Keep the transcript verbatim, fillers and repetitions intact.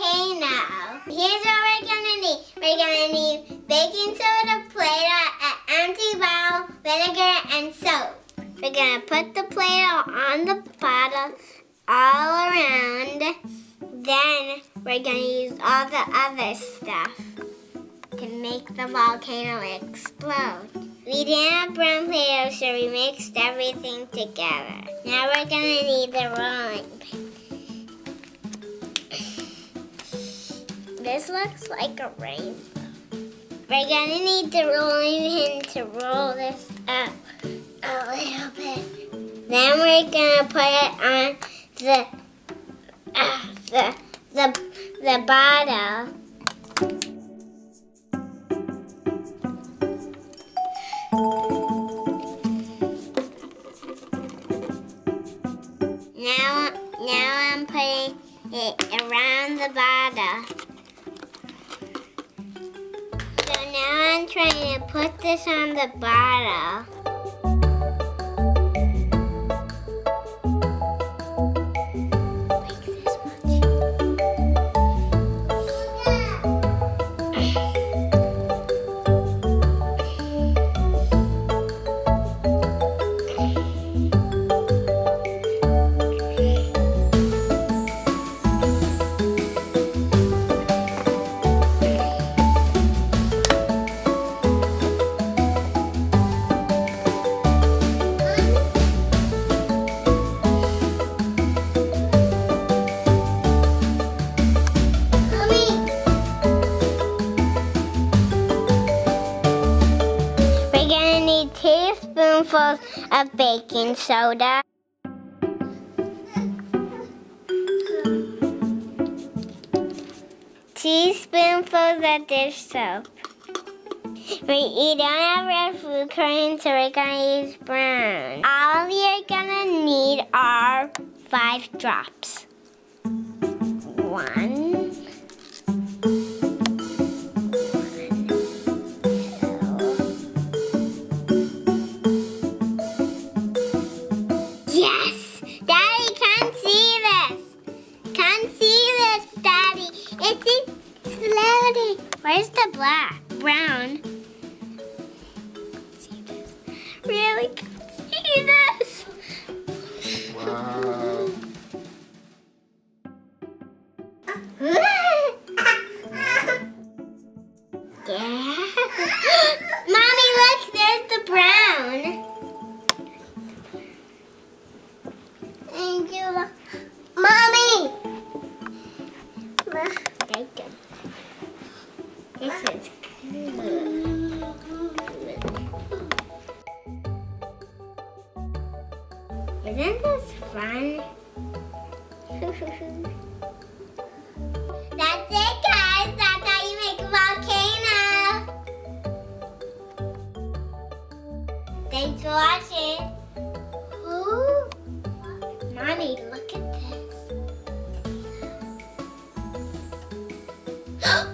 okay now. Here's what we're gonna need. We're gonna need baking soda, Play-Doh, an empty bottle, vinegar, and soap. We're gonna put the Play-Doh on the bottle all around. Then we're gonna use all the other stuff to make the volcano explode. We didn't have brown Play-Doh, so we mixed everything together. Now we're gonna need the rolling pin. This looks like a rainbow. We're gonna need the rolling pin to roll this up a little bit. Then we're gonna put it on the uh, the the the bottle. Now, now I'm putting it around the bottle. Now I'm trying to put this on the bottle. Like this much. Spoonfuls of baking soda. Two spoonfuls of dish soap. We, you don't have red food coloring, so we're gonna use brown. All you're gonna need are five drops. One. Where's the black? Brown. See this? Really can't see this. Wow. Yeah. Mommy, look, there's the brown. And you, Mommy. Thank you. This is good. Isn't this fun? That's it, guys. That's how you make a volcano. Thanks for watching. Ooh. Mommy, look at this.